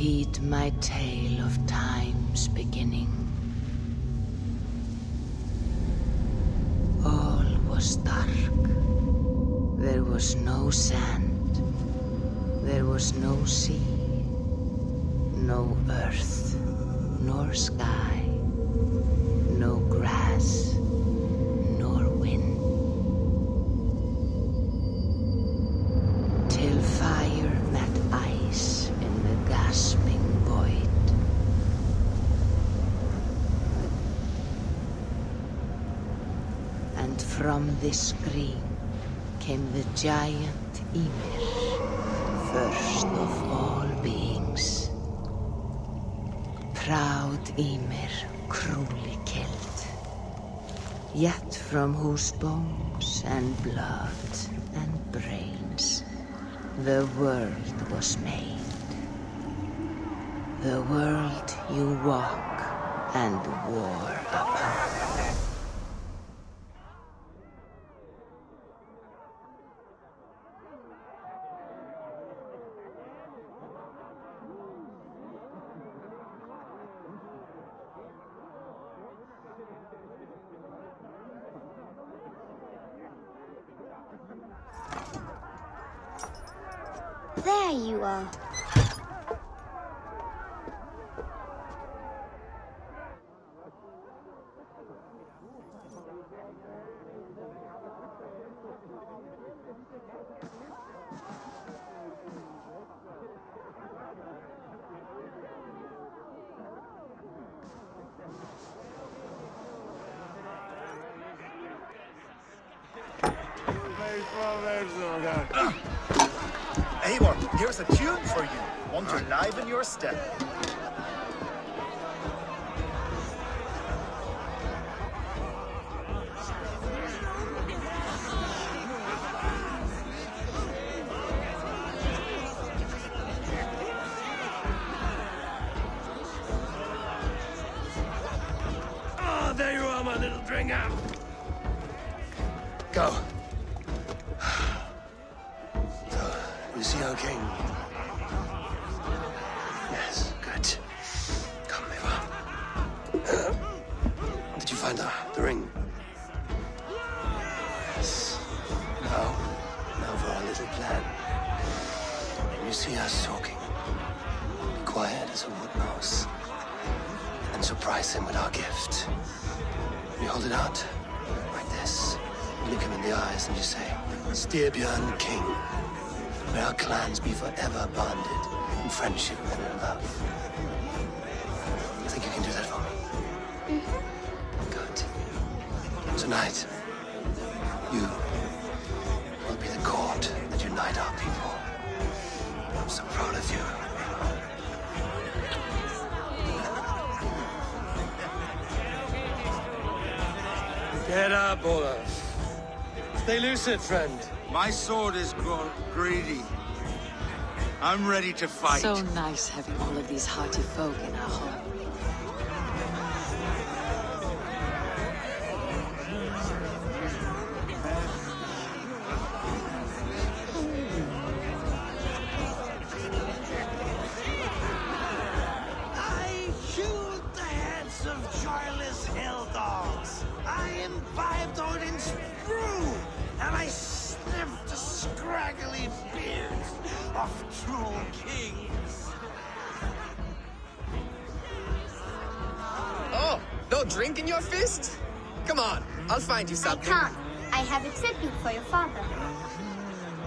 heed my tale of time's beginning. All was dark. There was no sand. There was no sea. No earth, nor sky. No grass, nor wind. Till fire met ice in the gasping void. And from this screen came the giant Ymir, first of all beings. Proud Ymir, cruelly killed, yet from whose bones and blood and brains the world was made. The world you walk and war upon. There you are. Here's a tune for you. Want to liven your step? Oh, there you are, my little drinker. Go. Is he okay? Yes, good. Come, Eivor. Did you find the ring? Yes. Now for our little plan. When you see us talking, be quiet as a wood mouse, and surprise him with our gift. You hold it out like this. You look him in the eyes and you say, "Styrbjorn King. May our clans be forever bonded in friendship and in love." I think you can do that for me. Mm-hmm. Good. Tonight, you will be the cord that unite our people. I'm so proud of you. Get up, Olaf. Stay lucid, friend. My sword is grown greedy. I'm ready to fight. So nice having all of these hearty folk in our home. I shoot the heads of joyless hill dogs. I imbibe Odin's brew, and I sniffed the scraggly beards of true kings. Oh, no drink in your fist? Come on, I'll find you something. I can't. I have accepted for your father.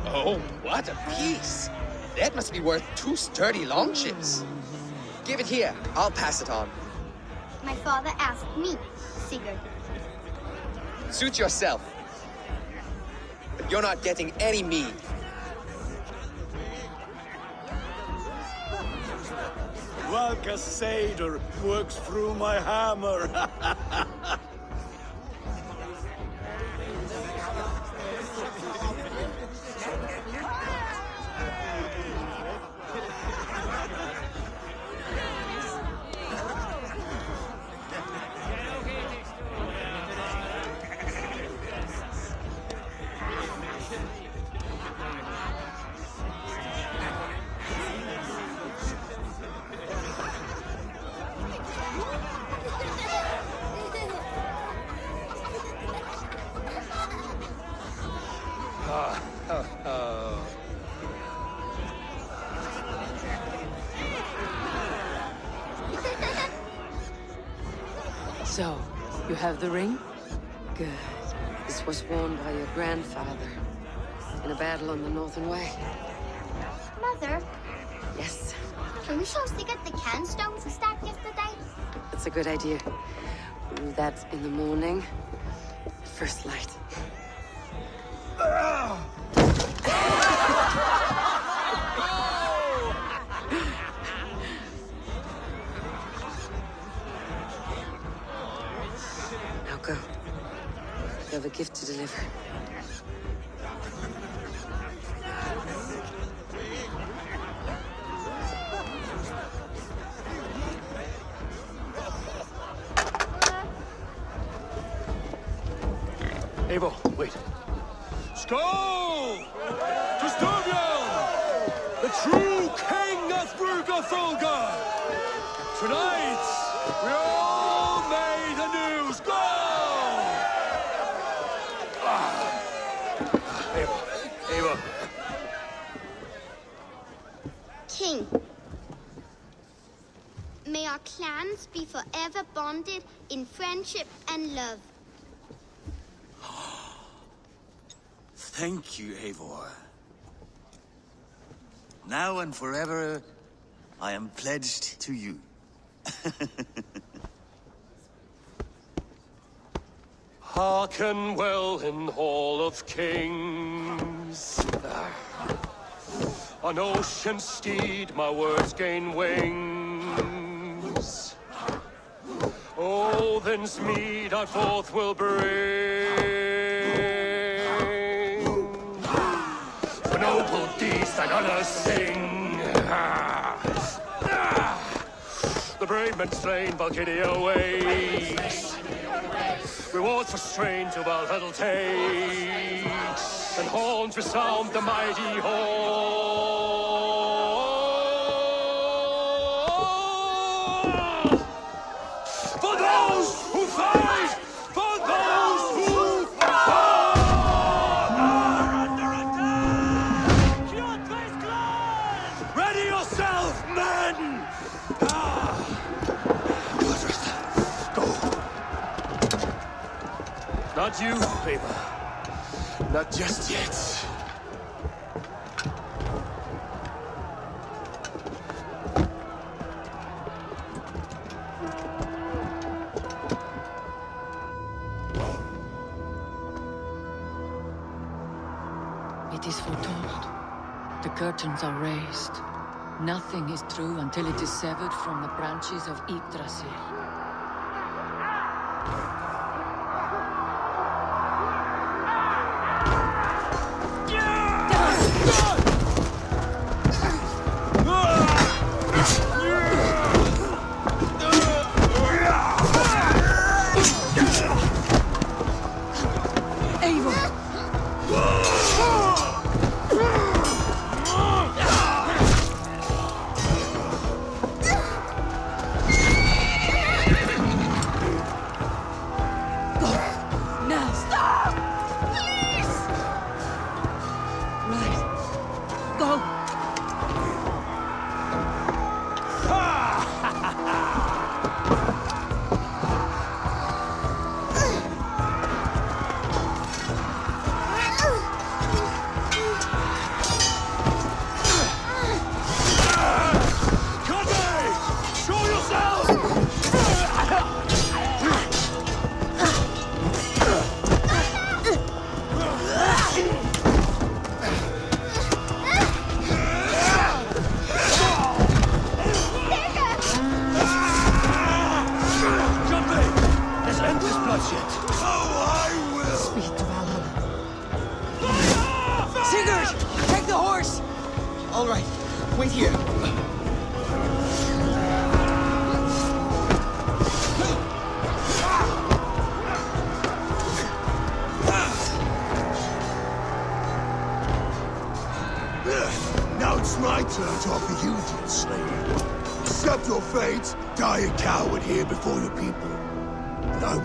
Oh, what a piece. That must be worth 2 sturdy long chips. Give it here, I'll pass it on. My father asked me, Sigurd. Suit yourself. But you're not getting any mead. Valka Seidr works through my hammer. So, you have the ring? Good. This was worn by your grandfather in a battle on the Northern Way. Mother? Yes? Can we show us to get the can stones we stacked yesterday? That's a good idea. We'll do that in the morning, at first light. Now go. You have a gift to deliver. Eivor, wait. Skål! To Styrbjorn! The true king of Brugafolga! Tonight, we're all made anew! Skål! Eivor, Eivor. King, may our clans be forever bonded in friendship and love. Thank you, Eivor. Now and forever, I am pledged to you. Hearken well in Hall of Kings. On ocean's steed, my words gain wings. Odin's mead I forth will bring. Noble deeds that honors sing. The brave men slain, Valkyrie awaits. Rewards for strain to battle takes, and horns resound the mighty horn. For those who fight. Not you, Eivor. Not just yet. It is foretold. The curtains are raised. Nothing is true until it is severed from the branches of Yggdrasil.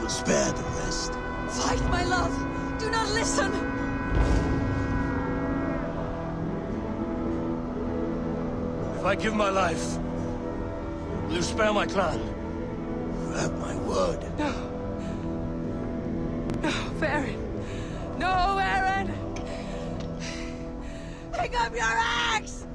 Spare the rest. Fight, my love! Do not listen! I give my life, will you spare my clan? You have my word. No. No, Eren. No, Eren! Pick up your axe!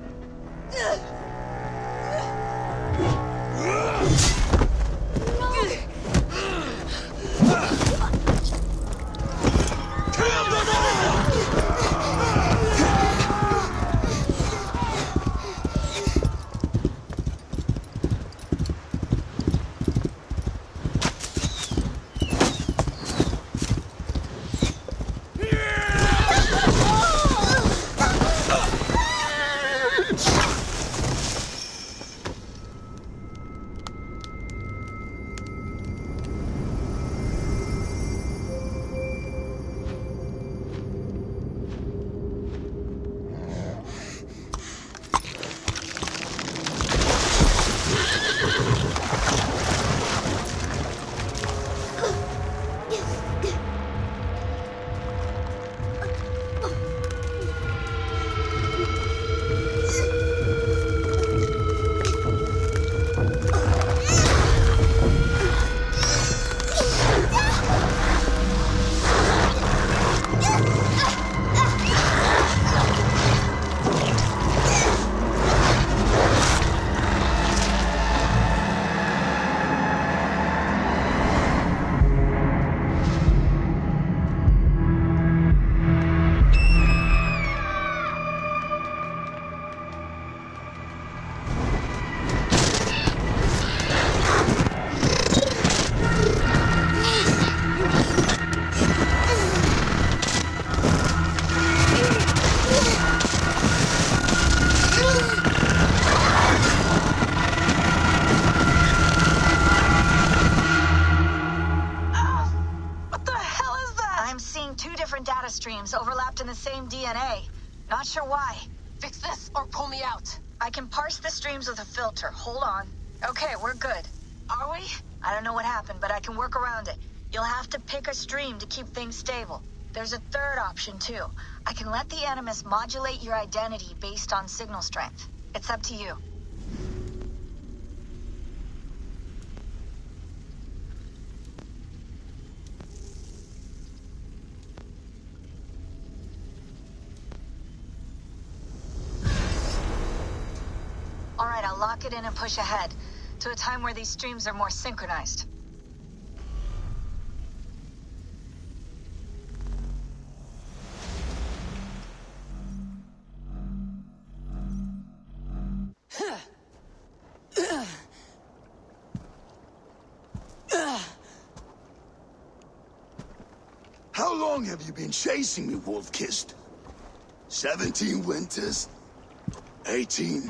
Hold on. Okay, we're good. Are we? I don't know what happened, but I can work around it. You'll have to pick a stream to keep things stable. There's a third option, too. I can let the animus modulate your identity based on signal strength. It's up to you. Lock it in and push ahead, to a time where these streams are more synchronized. How long have you been chasing me, Wolf-Kissed? 17 winters? 18?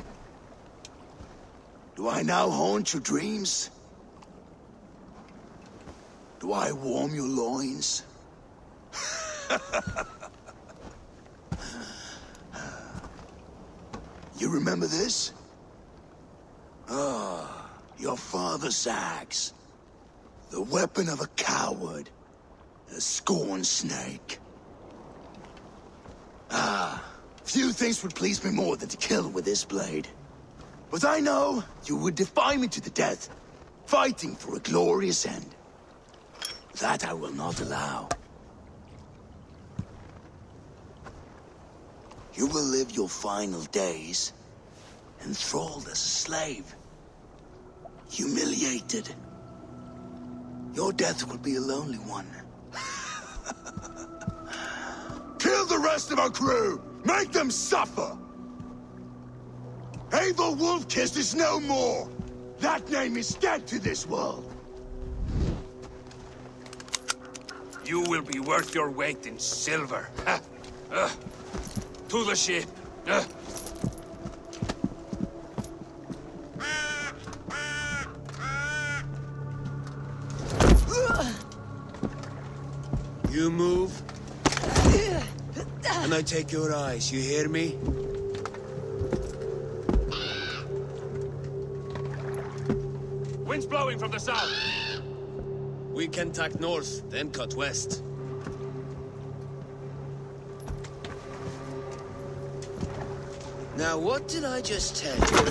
Do I now haunt your dreams? Do I warm your loins? You remember this? Ah, your father's axe. The weapon of a coward. A scorn snake. Ah, few things would please me more than to kill with this blade. But I know you would defy me to the death, fighting for a glorious end. That I will not allow. You will live your final days, enthralled as a slave, humiliated. Your death will be a lonely one. Kill the rest of our crew! Make them suffer! Eivor Wolf-Kissed is no more! That name is dead to this world! You will be worth your weight in silver. To the ship! You move, and I take your eyes, you hear me? Wind's blowing from the south. We can tack north, then cut west. Now what did I just tell you?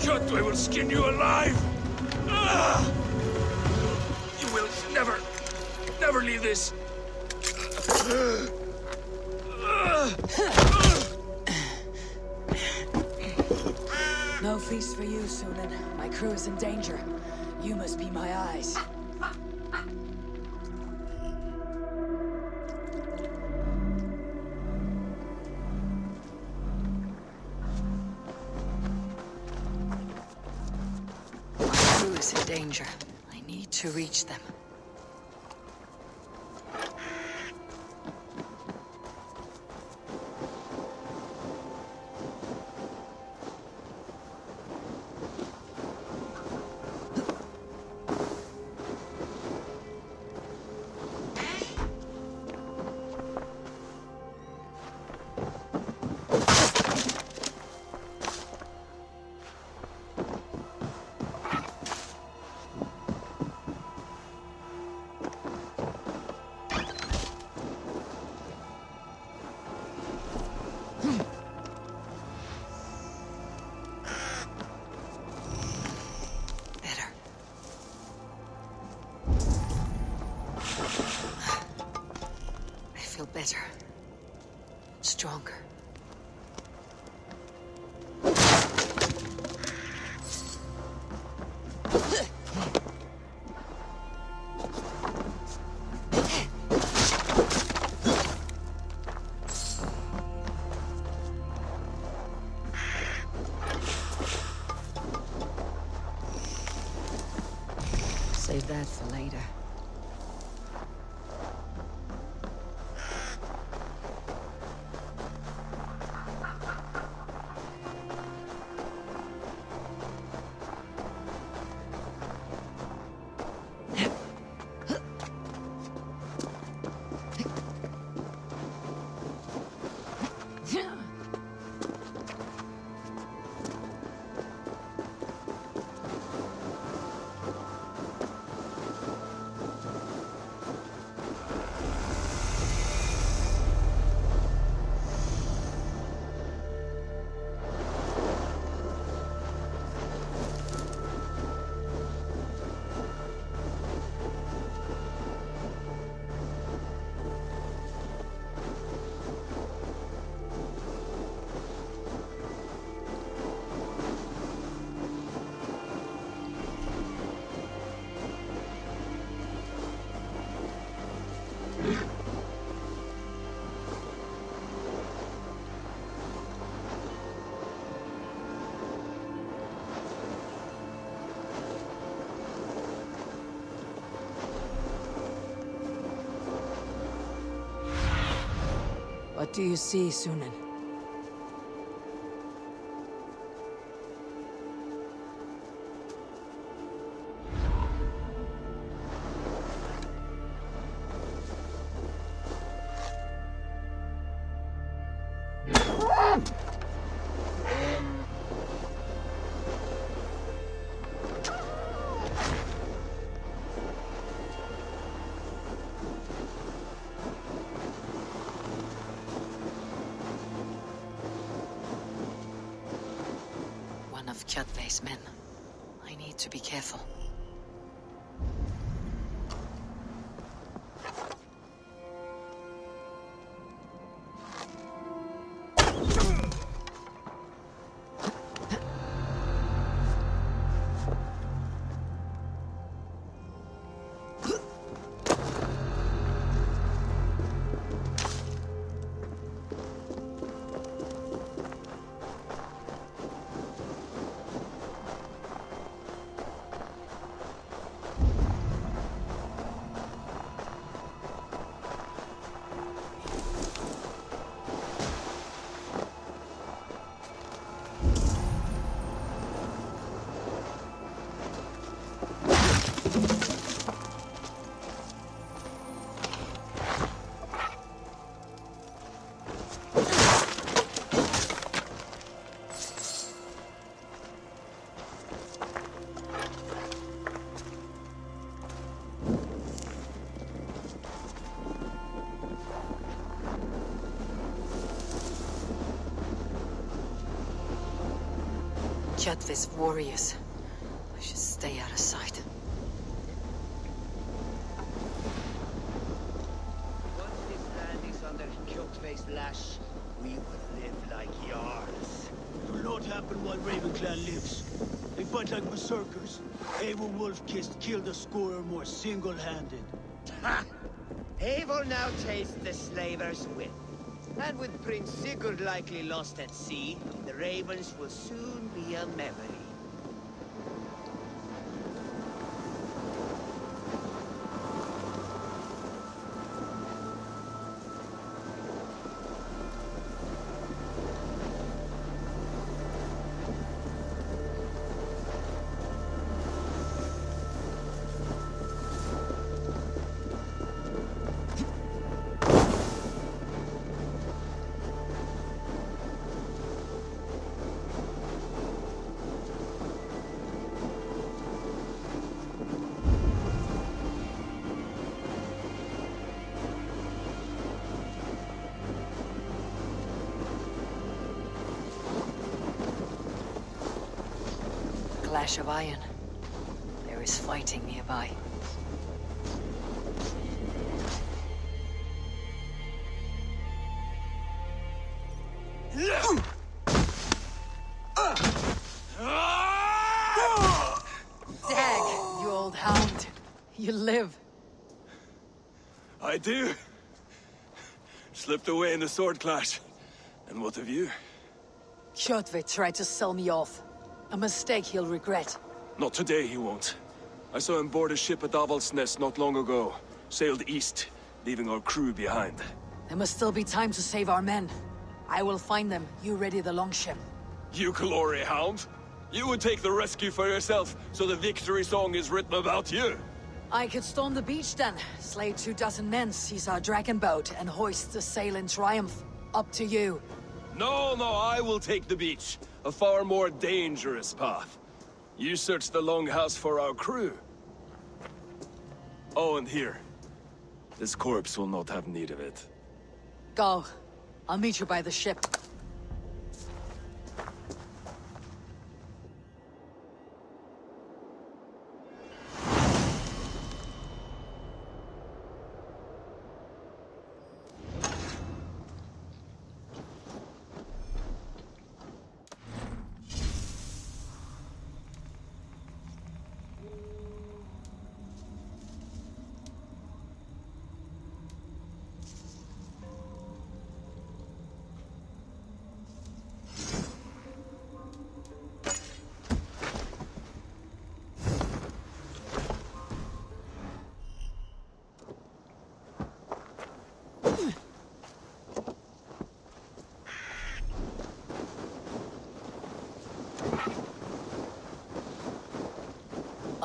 Kjotve will skin you alive! Never leave this. No feast for you, Sunan. My crew is in danger. You must be my eyes. My crew is in danger. I need to reach them. Save that for later. What do you see, Sunan? Kjotve's men. I need to be careful. Kjotve's warriors. I should stay out of sight. Once this land is under Kjotve's lash, we will live like Jarls. It will not happen while Ravenclan lives. They fight like berserkers. Eivor Wolf-Kissed killed a score or more single-handed. Ha! Eivor now tastes the slaver's whip. And with Prince Sigurd likely lost at sea, the Ravens will soon be a memory. Clash of iron. There is fighting nearby. Dag, you old hound. You live. I do. Slipped away in a sword clash. And what of you? Kjotve tried to sell me off. A mistake he'll regret. Not today, he won't. I saw him board a ship at Davol's Nest not long ago. Sailed east, leaving our crew behind. There must still be time to save our men. I will find them. You ready the longship. You glory hound! You would take the rescue for yourself, so the victory song is written about you! I could storm the beach then, slay 24 men, seize our dragon boat, and hoist the sail in triumph. Up to you. No, no, I will take the beach. A far more dangerous path. You search the Lunghouse for our crew. Oh, and here. This corpse will not have need of it. Go. I'll meet you by the ship.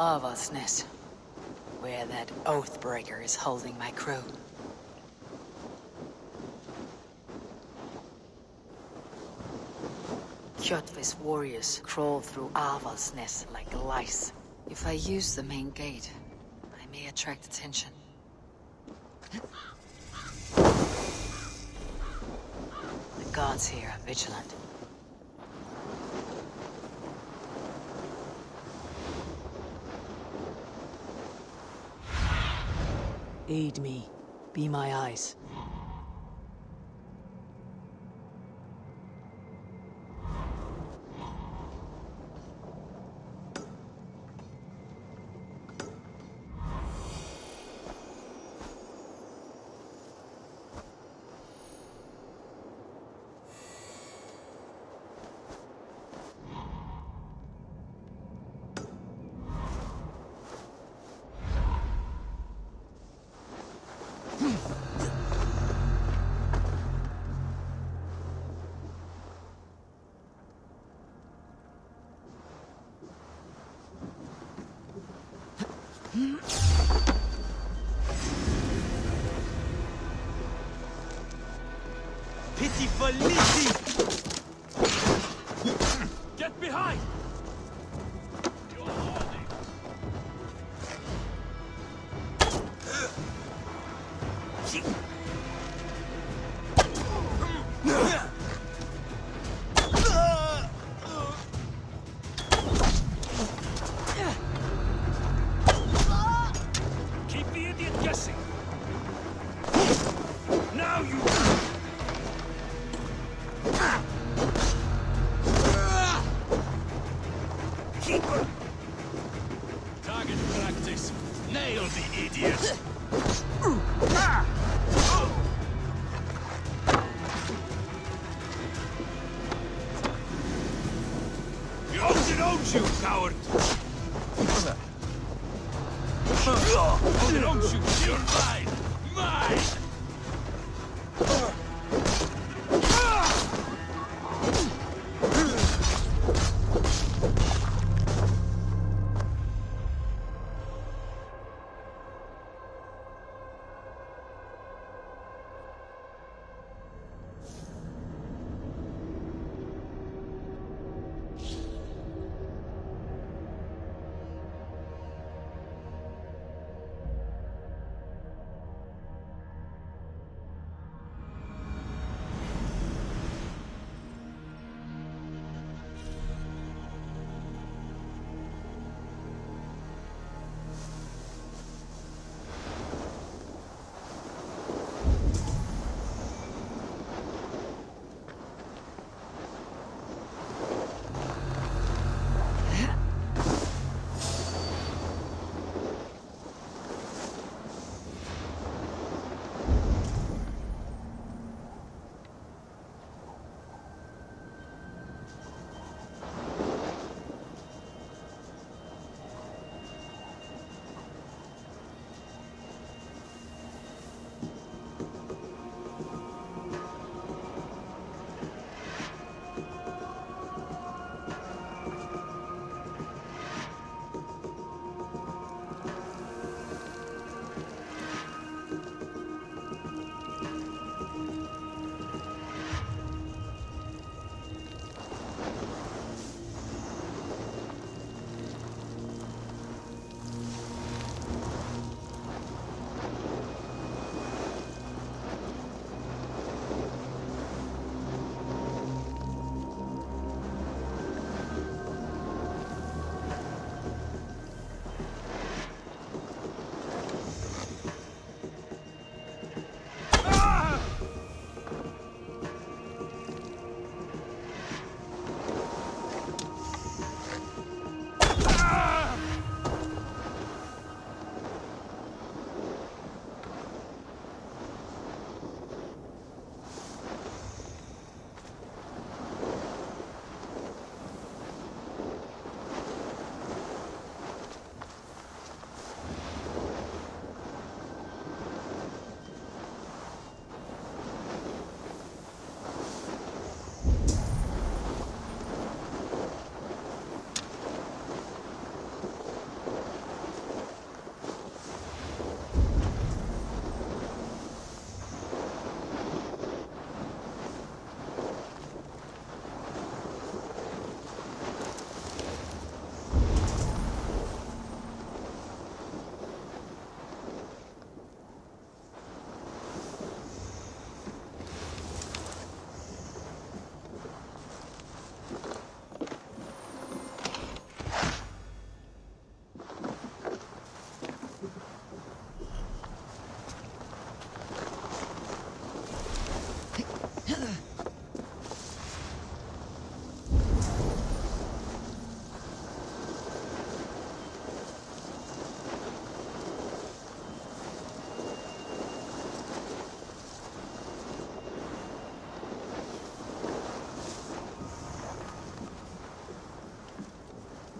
Arval's nest, where that Oathbreaker is holding my crew. Kjotve's warriors crawl through Arval's nest like lice. If I use the main gate, I may attract attention. The guards here are vigilant. Aid me. Be my eyes. Get behind! Hail the idiot! You owned it, don't you, coward? You owned you, you're mine! Mine!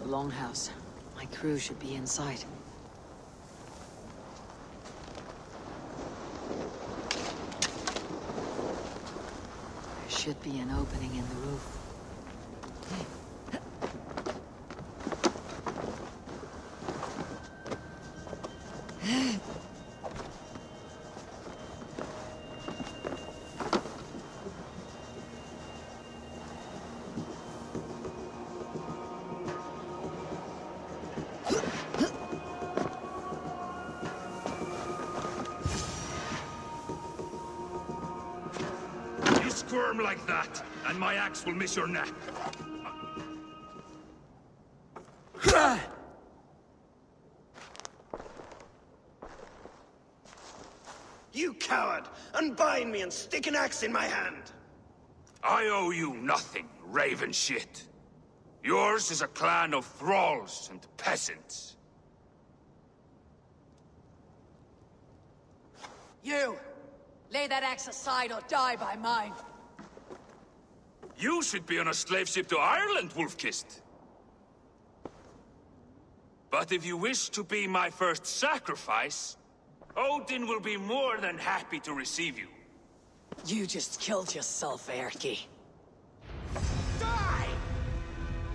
Lunghouse. My crew should be inside. There should be an opening in the roof. Like that, and my axe will miss your neck. You coward! Unbind me and stick an axe in my hand! I owe you nothing, raven shit. Yours is a clan of thralls and peasants. You! Lay that axe aside or die by mine! You should be on a slave ship to Ireland, Wolf-Kissed! But if you wish to be my first sacrifice, Odin will be more than happy to receive you. You just killed yourself, Erki. Die!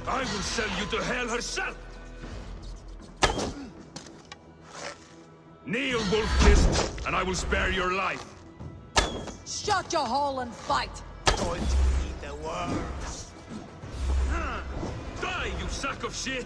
I will send you to hell herself! Kneel, Wolf-Kissed, and I will spare your life. Shut your hole and fight! Going to eat the worms. Die, you sack of shit!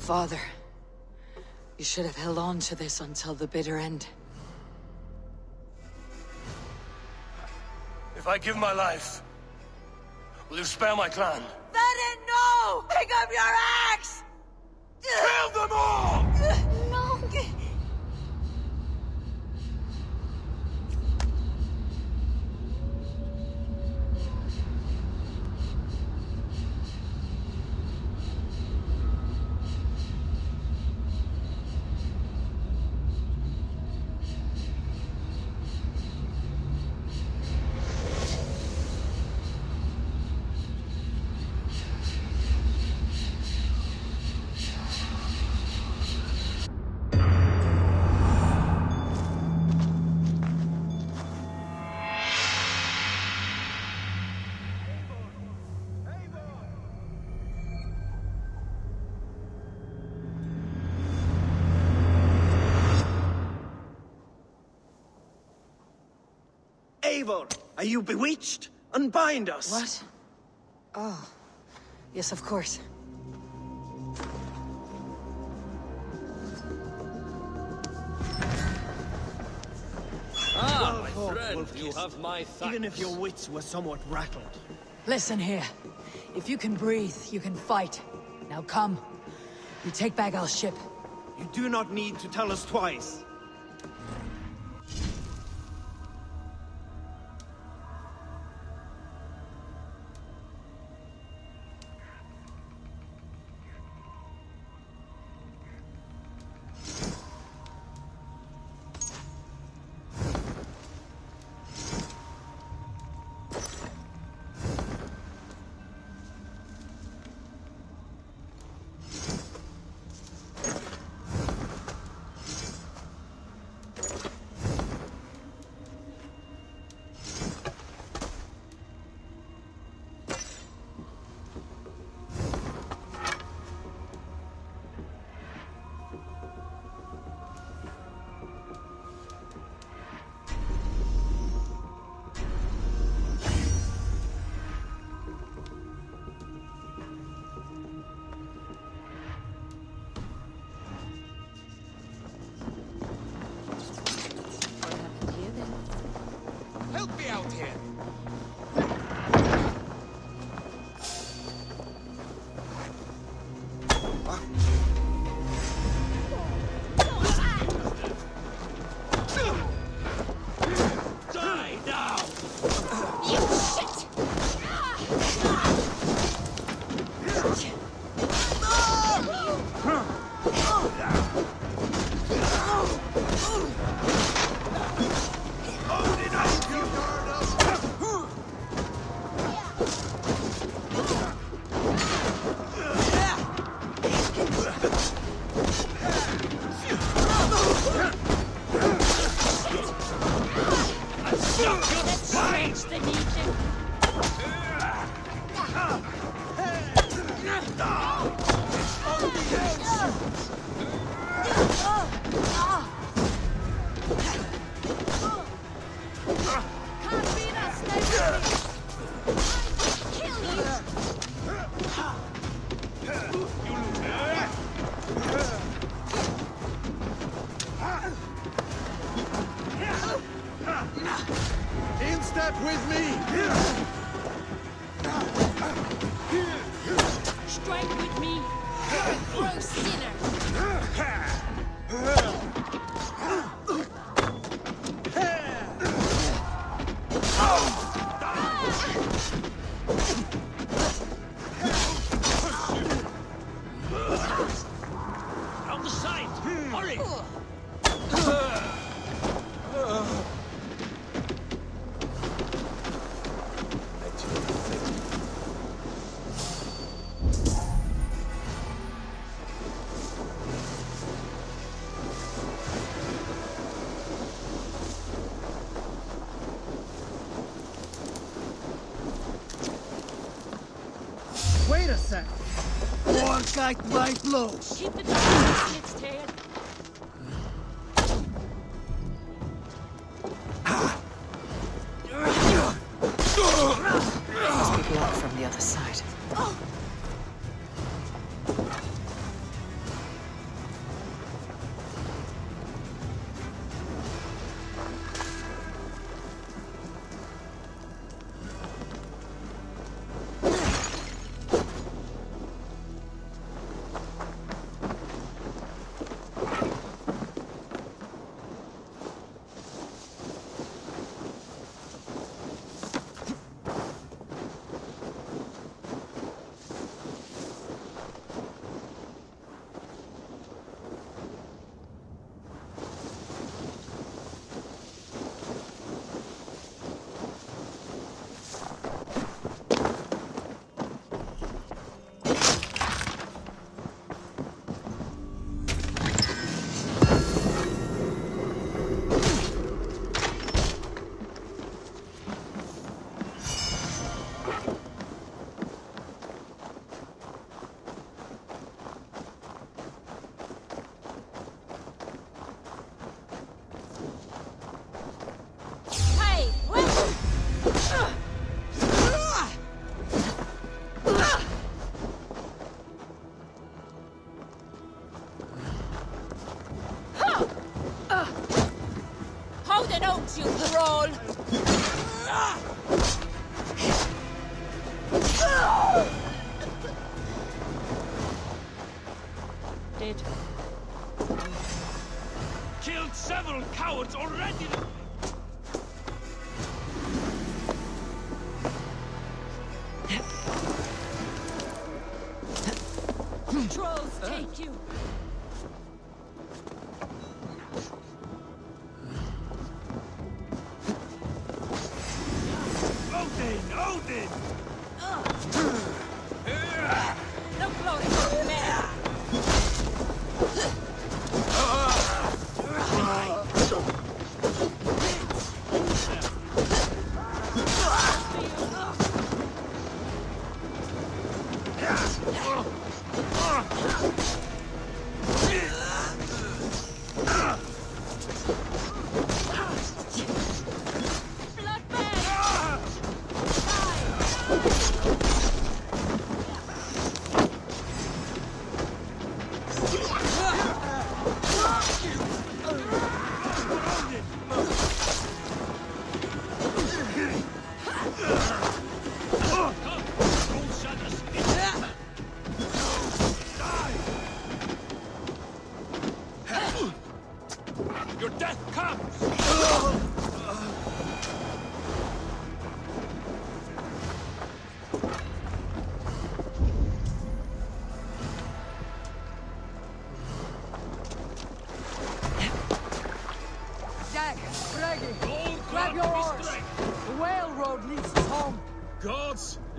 Father, you should have held on to this until the bitter end. If I give my life, will you spare my clan? Then no! Pick up your axe! Kill them all! No! Eivor, are you bewitched? Unbind us! What? Oh. Yes, of course. Ah, my friend, you have my thanks. Even if your wits were somewhat rattled. Listen here. If you can breathe, you can fight. Now come. You take back our ship. You do not need to tell us twice. Wait a sec. Warkite my blows. Keep the dog in its tail. Must be blocked from the other side. Oh.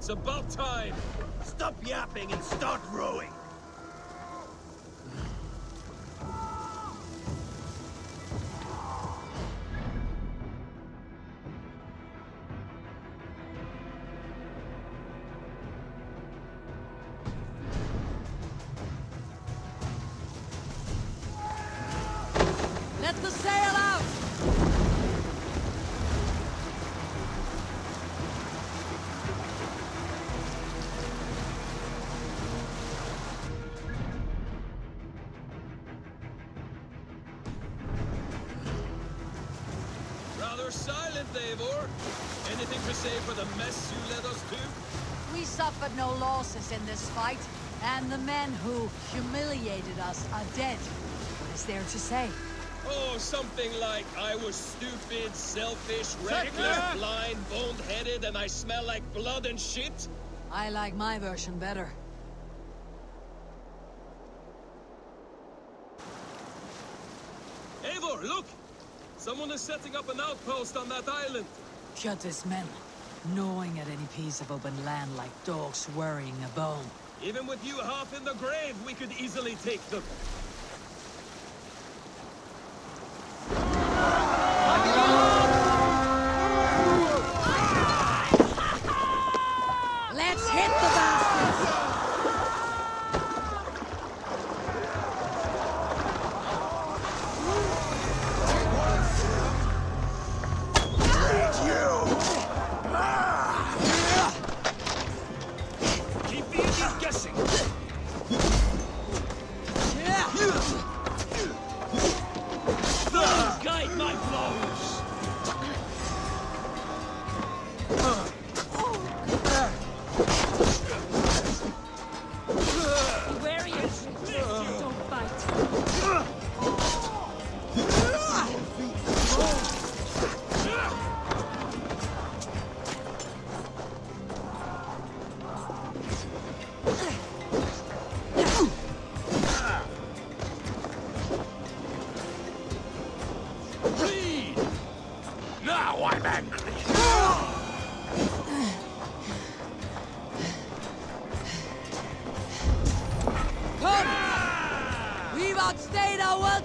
About time! Stop yapping and start rowing! Eivor, anything to say for the mess you led us to? We suffered no losses in this fight, and the men who humiliated us are dead. What is there to say? Oh, something like, I was stupid, selfish, reckless, blind, bald-headed, and I smell like blood and shit? I like my version better. Eivor, look! Someone is setting up an outpost on that island! Kjotve's men, gnawing at any piece of open land like dogs worrying a bone. Even with you half in the grave, we could easily take them! Let's hit the bastards!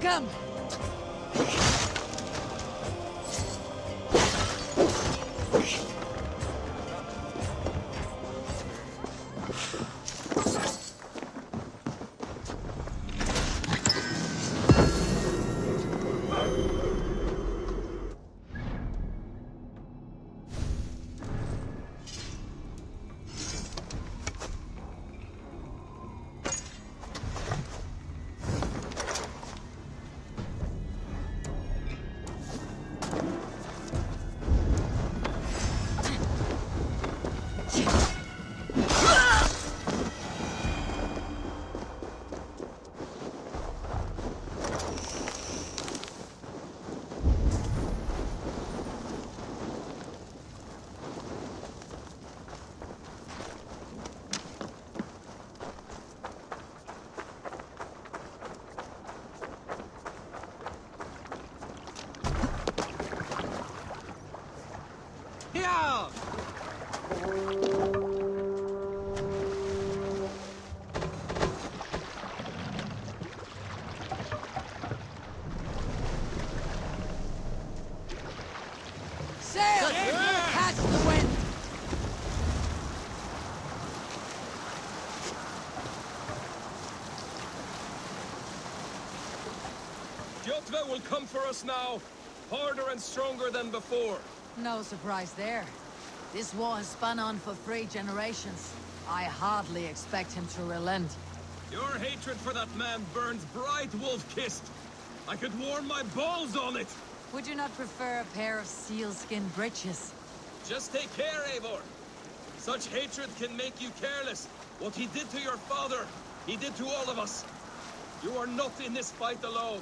Welcome! Kjotve will come for us now, harder and stronger than before. No surprise there. This war has spun on for 3 generations. I hardly expect him to relent. Your hatred for that man burns bright, Wolf-Kissed. I could warm my balls on it. Would you not prefer a pair of sealskin breeches? Just take care, Eivor. Such hatred can make you careless. What he did to your father, he did to all of us. You are not in this fight alone.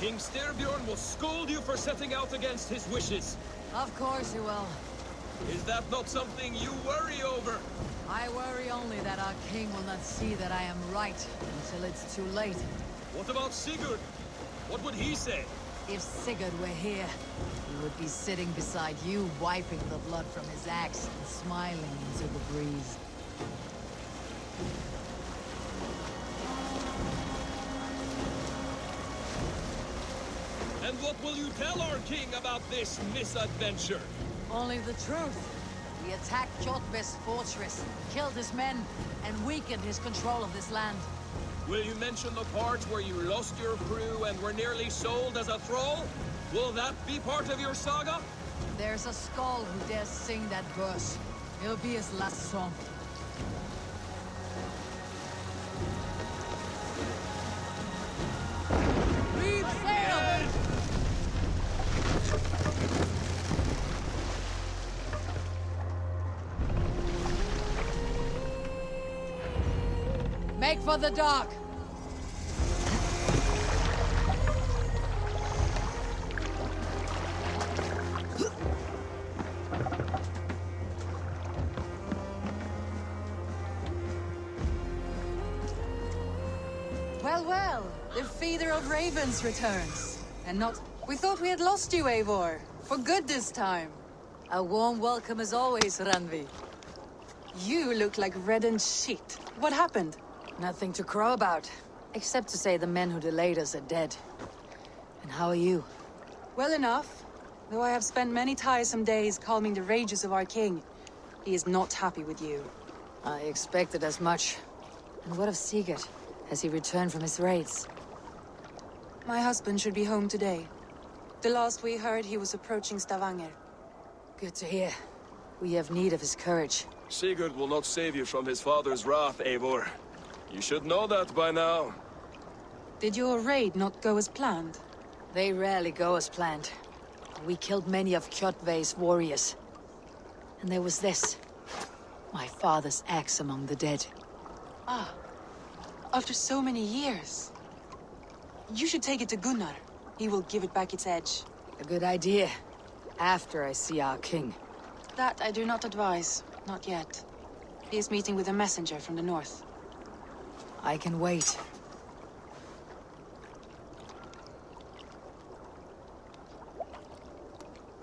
King Styrbjorn will scold you for setting out against his wishes. Of course he will. Is that not something you worry over? I worry only that our king will not see that I am right until it's too late. What about Sigurd? What would he say? If Sigurd were here, he would be sitting beside you, wiping the blood from his axe and smiling into the breeze. And what will you tell our king about this misadventure? Only the truth. We attacked Kjotve's fortress, killed his men, and weakened his control of this land. Will you mention the part where you lost your crew and were nearly sold as a thrall? Will that be part of your saga? There's a Skald who dares sing that verse. It'll be his last song. Make for the dock! Well, well, the feeder of ravens returns. And not... We thought we had lost you, Eivor. For good this time. A warm welcome as always, Randvi. You look like reddened shit. What happened? Nothing to crow about, except to say the men who delayed us are dead. And how are you? Well enough, though I have spent many tiresome days calming the rages of our king. He is not happy with you. I expected as much. And what of Sigurd? Has he returned from his raids? My husband should be home today. The last we heard, he was approaching Stavanger. Good to hear. We have need of his courage. Sigurd will not save you from his father's wrath, Eivor. You should know that by now. Did your raid not go as planned? They rarely go as planned. We killed many of Kjotve's warriors. And there was this. My father's axe among the dead. Ah. After so many years. You should take it to Gunnar. He will give it back its edge. A good idea. After I see our king. That I do not advise. Not yet. He is meeting with a messenger from the north. I can wait.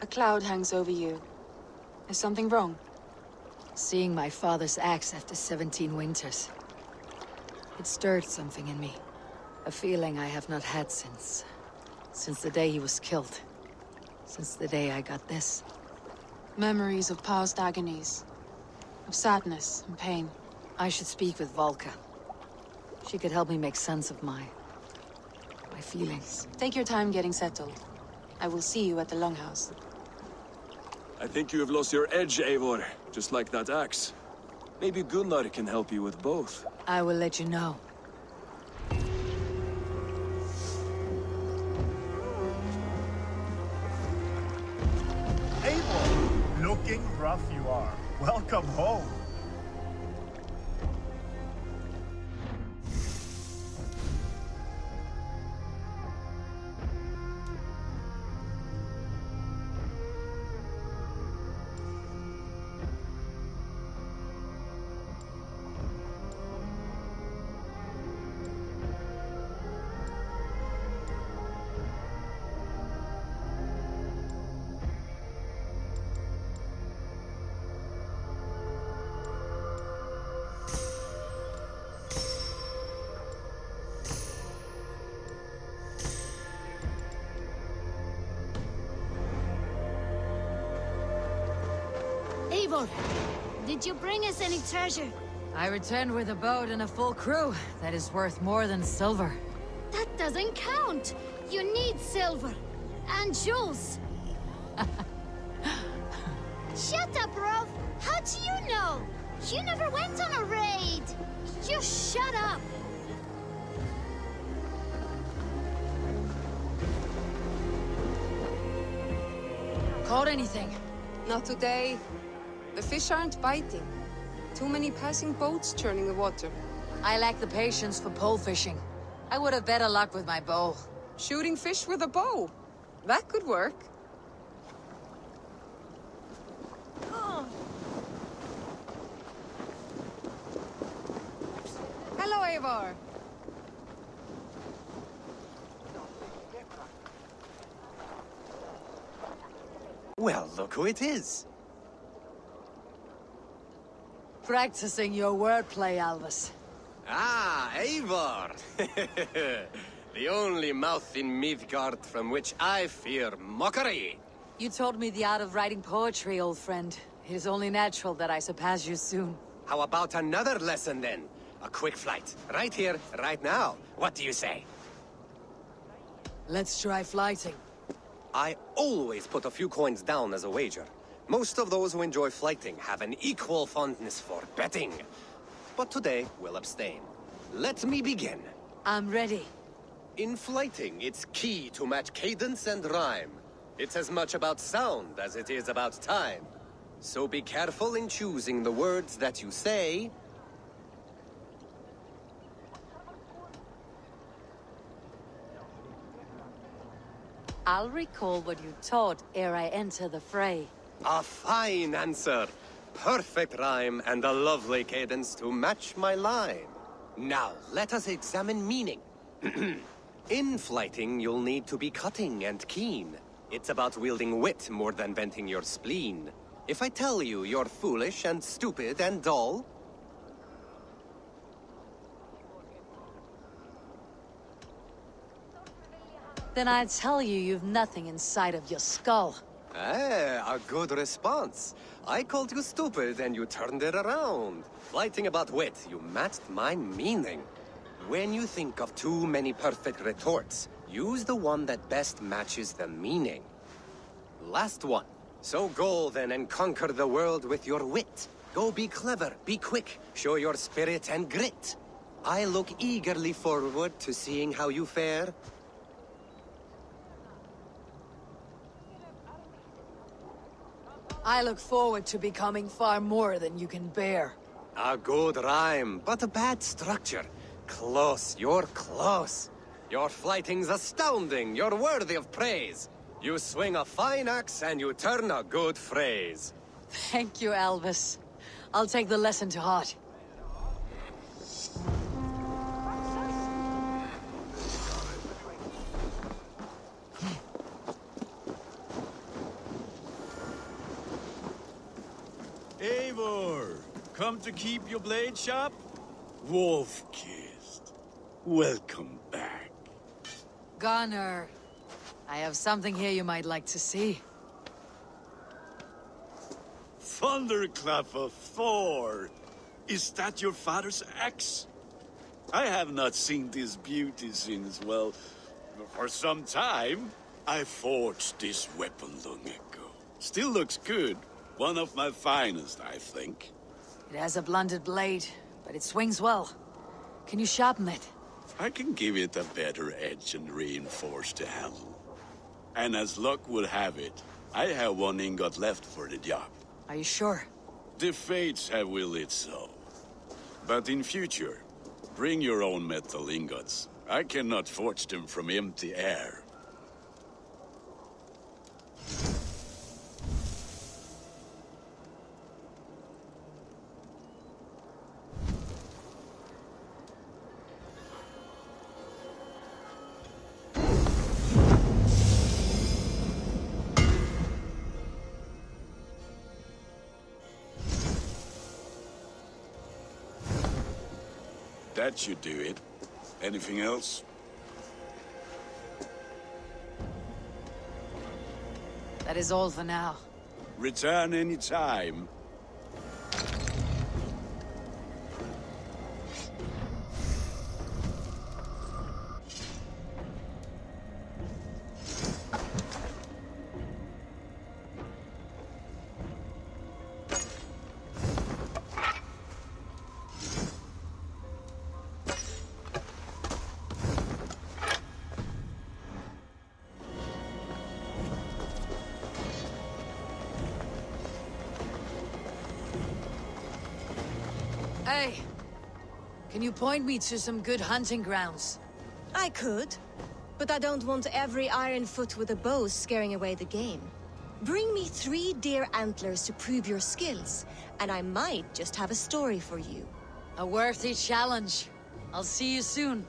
A cloud hangs over you. Is something wrong? Seeing my father's axe after 17 winters. It stirred something in me. A feeling I have not had since... since the day he was killed. Since the day I got this. Memories of past agonies. Of sadness and pain. I should speak with Valka. She could help me make sense of my feelings. Take your time getting settled. I will see you at the Lunghouse. I think you have lost your edge, Eivor. Just like that axe. Maybe Gunnar can help you with both. I will let you know. Eivor! Looking rough you are. Welcome home. Did you bring us any treasure? I returned with a boat and a full crew that is worth more than silver. That doesn't count! You need silver! And jewels! Shut up, Rolf! How do you know? You never went on a raid! You shut up! Caught anything? Not today. The fish aren't biting. Too many passing boats churning the water. I lack the patience for pole fishing. I would have better luck with my bow. Shooting fish with a bow? That could work. Hello, Eivor. Well, look who it is. Practicing your wordplay, Alvis. Ah, Eivor! The only mouth in Midgard from which I fear mockery! You told me the art of writing poetry, old friend. It is only natural that I surpass you soon. How about another lesson, then? A quick flight. Right here, right now. What do you say? Let's try flighting. I always put a few coins down as a wager. Most of those who enjoy flighting have an equal fondness for betting. But today, we'll abstain. Let me begin. I'm ready. In flighting, it's key to match cadence and rhyme. It's as much about sound as it is about time. So be careful in choosing the words that you say. I'll recall what you taught ere I enter the fray. A fine answer! Perfect rhyme and a lovely cadence to match my line. Now, let us examine meaning. In flighting, you'll need to be cutting and keen. It's about wielding wit more than venting your spleen. If I tell you you're foolish and stupid and dull... then I tell you you've nothing inside of your skull. Ah, a good response. I called you stupid and you turned it around. Flighting about wit, you matched my meaning. When you think of too many perfect retorts, use the one that best matches the meaning. Last one. So go then and conquer the world with your wit. Go be clever, be quick, show your spirit and grit. I look eagerly forward to seeing how you fare. I look forward to becoming far more than you can bear. A good rhyme, but a bad structure. Close, you're close. Your flighting's astounding. You're worthy of praise. You swing a fine axe and you turn a good phrase. Thank you, Alvis. I'll take the lesson to heart. Eivor, come to keep your blade sharp? Wolf-Kissed, welcome back. Gunnar, I have something here you might like to see. Thunderclap of Thor! Is that your father's axe? I have not seen this beauty since, well, for some time. I forged this weapon long ago. Still looks good. One of my finest, I think. It has a blunted blade, but it swings well. Can you sharpen it? I can give it a better edge and reinforce the handle. And as luck would have it, I have one ingot left for the job. Are you sure? The fates have willed it so. But in future, bring your own metal ingots. I cannot forge them from empty air. That should do it. Anything else? That is all for now. Return any time. You point me to some good hunting grounds. I could, but I don't want every Ironfoot with a bow scaring away the game. Bring me 3 deer antlers to prove your skills, and I might just have a story for you. A worthy challenge. I'll see you soon.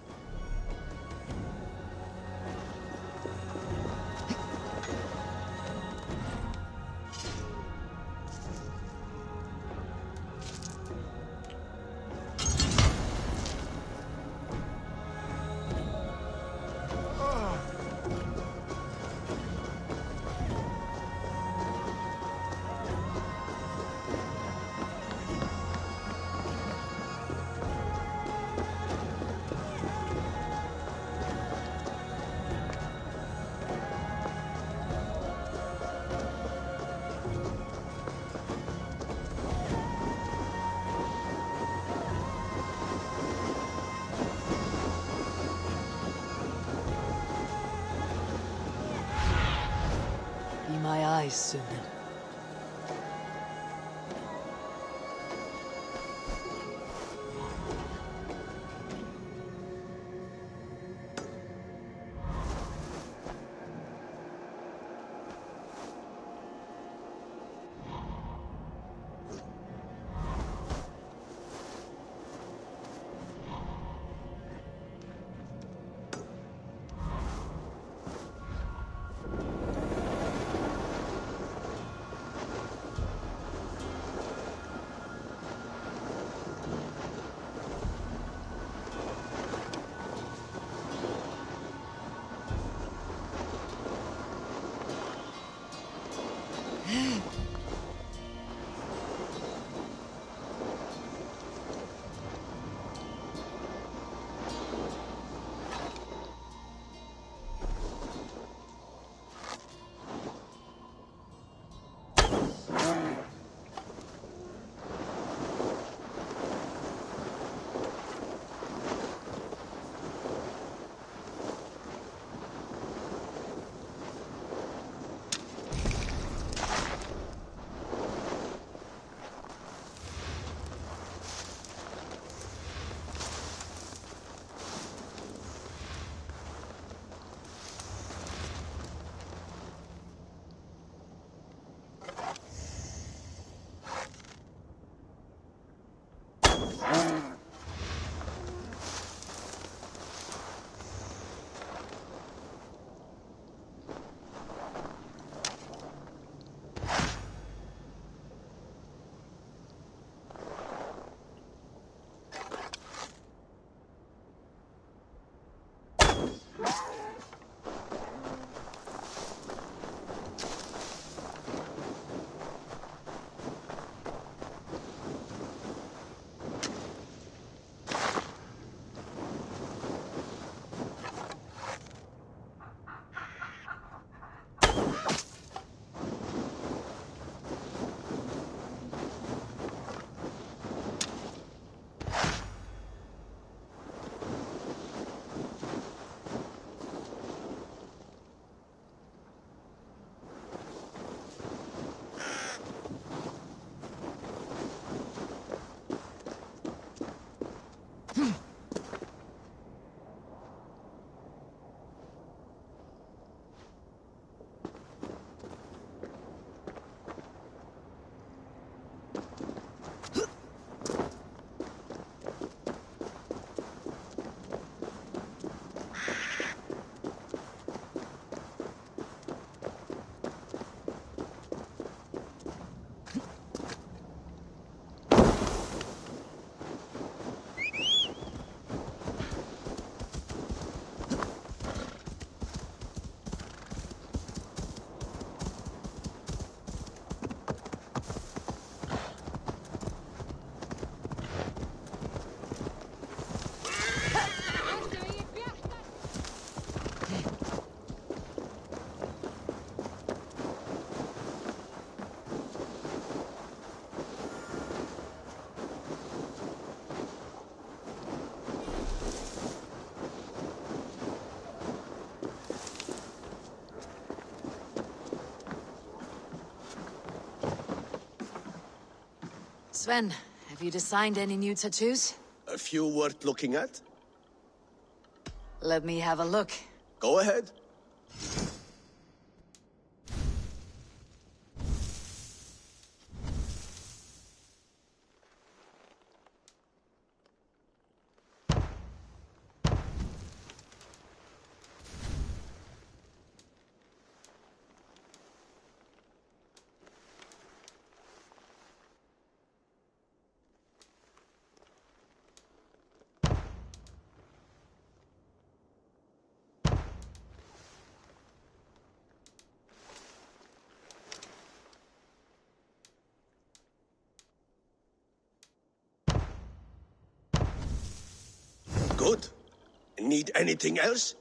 Soon. Sven, have you designed any new tattoos? A few worth looking at. Let me have a look. Go ahead. Good. Need anything else?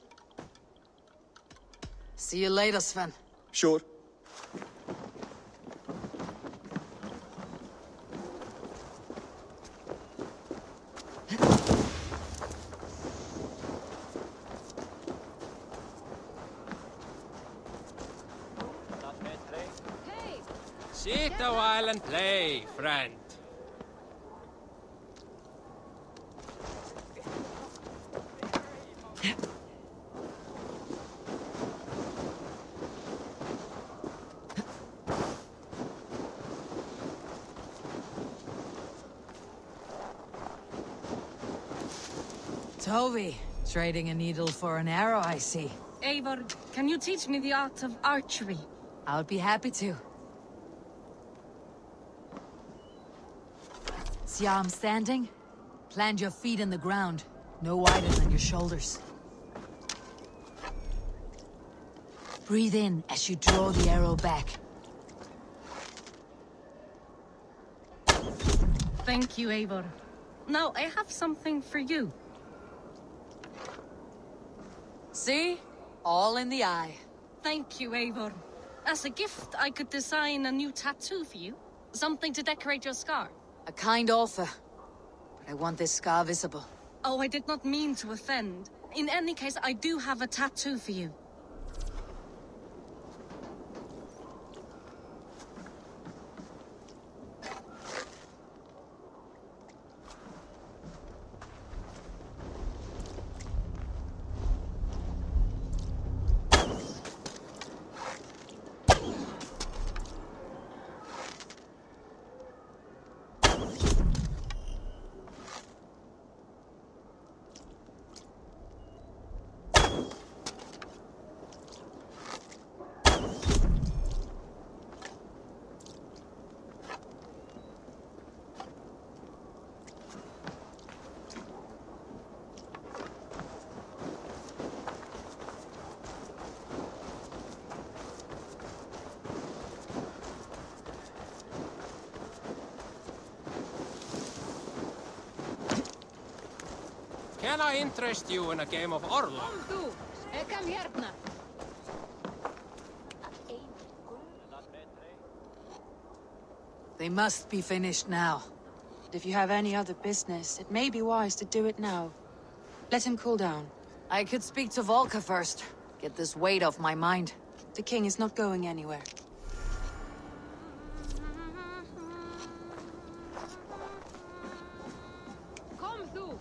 See you later, Sven. Sure. Hey. Sit a while and play, friend. Toby, trading a needle for an arrow, I see. Eivor, can you teach me the art of archery? I'll be happy to. See how I'm standing? Plant your feet in the ground, no wider than your shoulders. Breathe in as you draw the arrow back. Thank you, Eivor. Now I have something for you. See? All in the eye. Thank you, Eivor. As a gift, I could design a new tattoo for you. Something to decorate your scar. A kind offer. But I want this scar visible. Oh, I did not mean to offend. In any case, I do have a tattoo for you. Can I interest you in a game of Orlog? Come here, Gunnar. They must be finished now. If you have any other business, it may be wise to do it now. Let him cool down. I could speak to Volker first. Get this weight off my mind. The king is not going anywhere. Come through.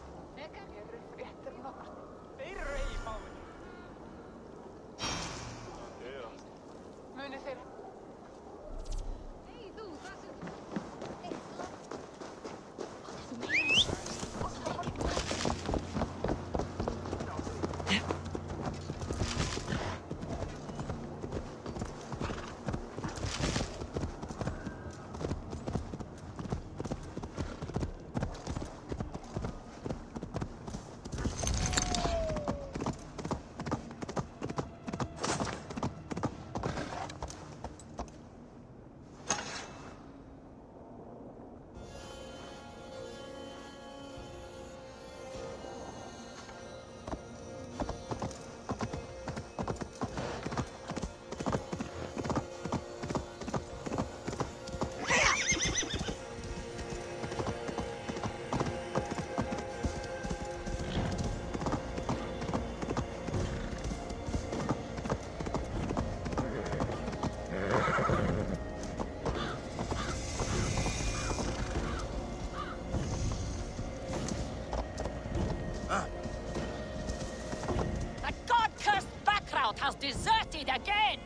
Deserted again!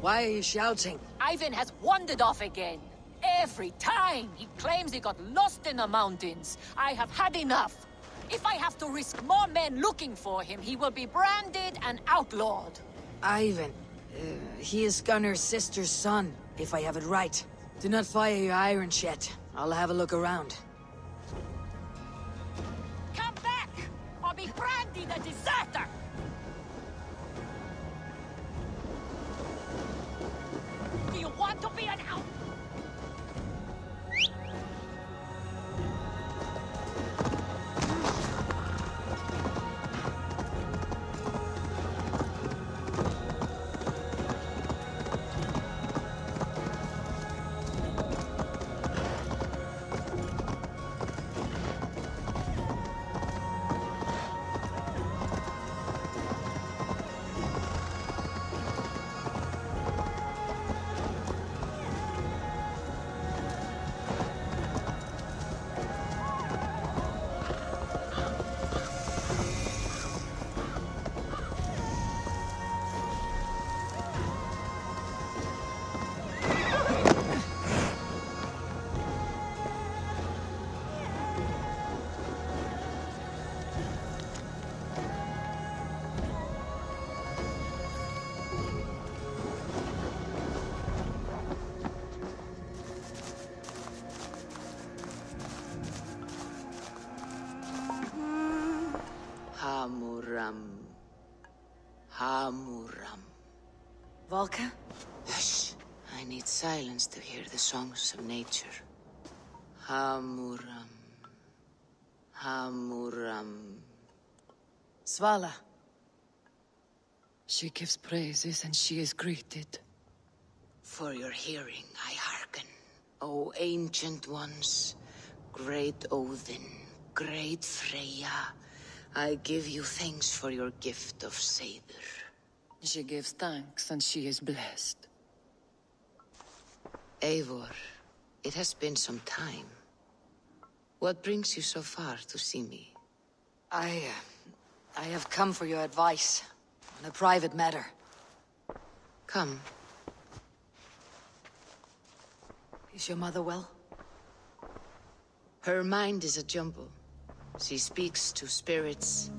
Why are you shouting? Ivan has wandered off again. Every time he claims he got lost in the mountains. I have had enough. If I have to risk more men looking for him, he will be branded and outlawed. Ivan, he is Gunnar's sister's son, if I have it right. Do not fire your irons yet. I'll have a look around. Hamuram. Volker? Hush! I need silence to hear the songs of nature. Hamuram. Hamuram. Svala. She gives praises and she is greeted. For your hearing, I hearken. O ancient ones, great Odin, great Freyja, I give you thanks for your gift of Seidr. She gives thanks and she is blessed. Eivor, it has been some time. What brings you so far to see me? I have come for your advice on a private matter. Come. Is your mother well? Her mind is a jumble. She speaks to spirits.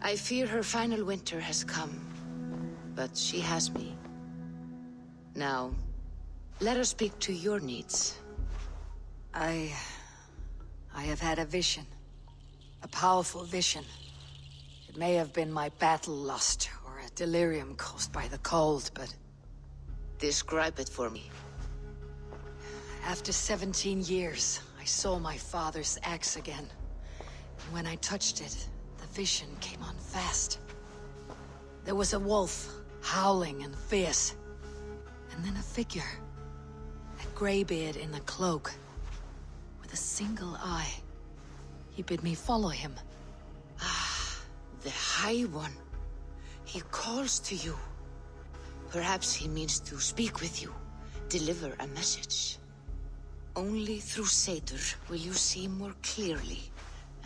I fear her final winter has come, but she has me. Now, let us speak to your needs. I have had a vision. A powerful vision. It may have been my battle lust, or a delirium caused by the cold, but... Describe it for me. After 17 years, I saw my father's axe again. And when I touched it, the vision came on fast. There was a wolf, howling and fierce. And then a figure. A greybeard in a cloak. With a single eye. He bid me follow him. Ah, the High One. He calls to you. Perhaps he means to speak with you, deliver a message. Only through Seidr will you see more clearly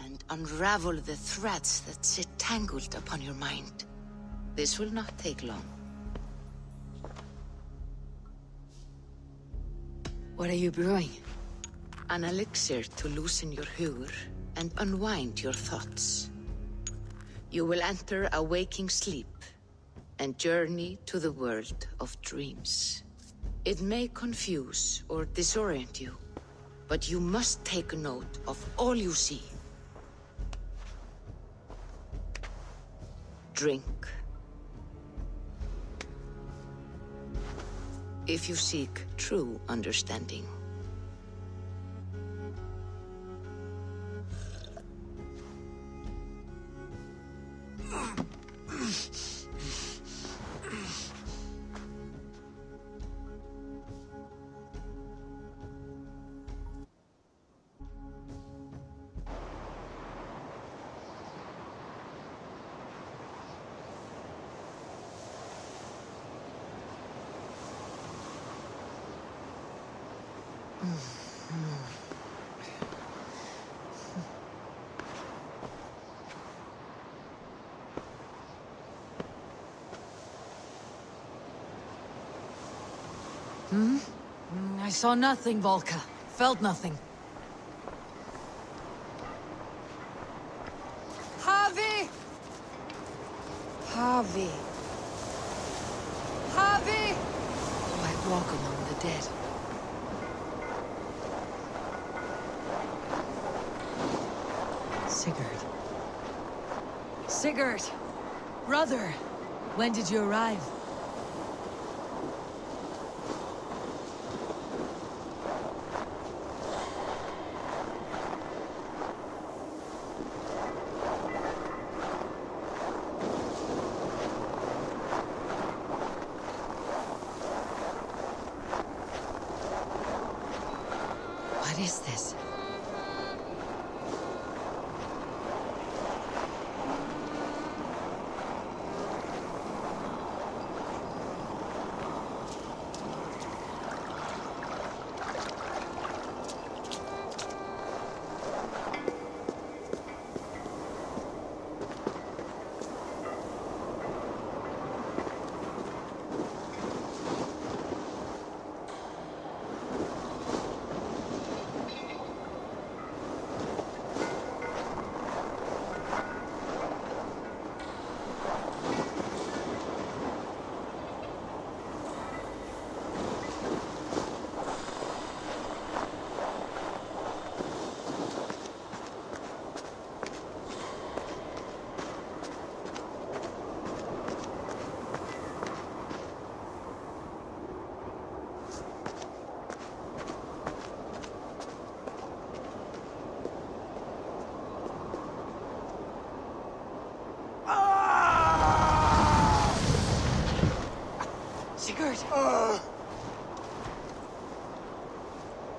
and unravel the threads that sit tangled upon your mind. This will not take long. What are you brewing? An elixir to loosen your huer and unwind your thoughts. You will enter a waking sleep and journey to the world of dreams. It may confuse or disorient you, but you must take note of all you see. Drink. If you seek true understanding. I saw nothing, Volker. Felt nothing. Harvey! Harvey. Harvey! Oh, I walk among the dead. Sigurd. Sigurd! Brother! When did you arrive?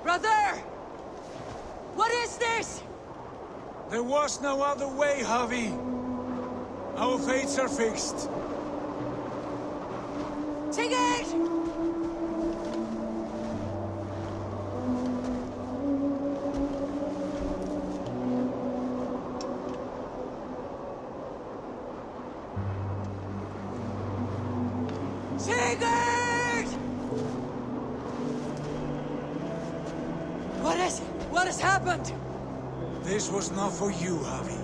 Brother! What is this? There was no other way, Harvey. Our fates are fixed. Sigurd! This was not for you, Harvey.